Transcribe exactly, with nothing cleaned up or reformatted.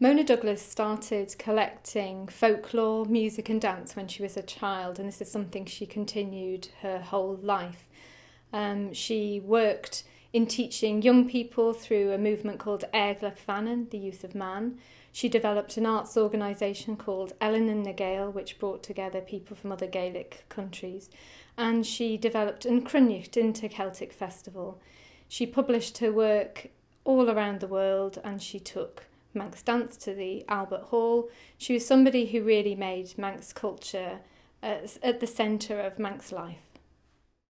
Mona Douglas started collecting folklore, music and dance when she was a child, and this is something she continued her whole life. Um, she worked in teaching young people through a movement called Aeglagh Vannin, the Youth of Man. She developed an arts organisation called Ellan and the Gael, which brought together people from other Gaelic countries, and she developed an Cruinnacht Inter-Celtic Festival. She published her work all around the world, and she took Manx dance to the Albert Hall. She was somebody who really made Manx culture uh, at the centre of Manx life.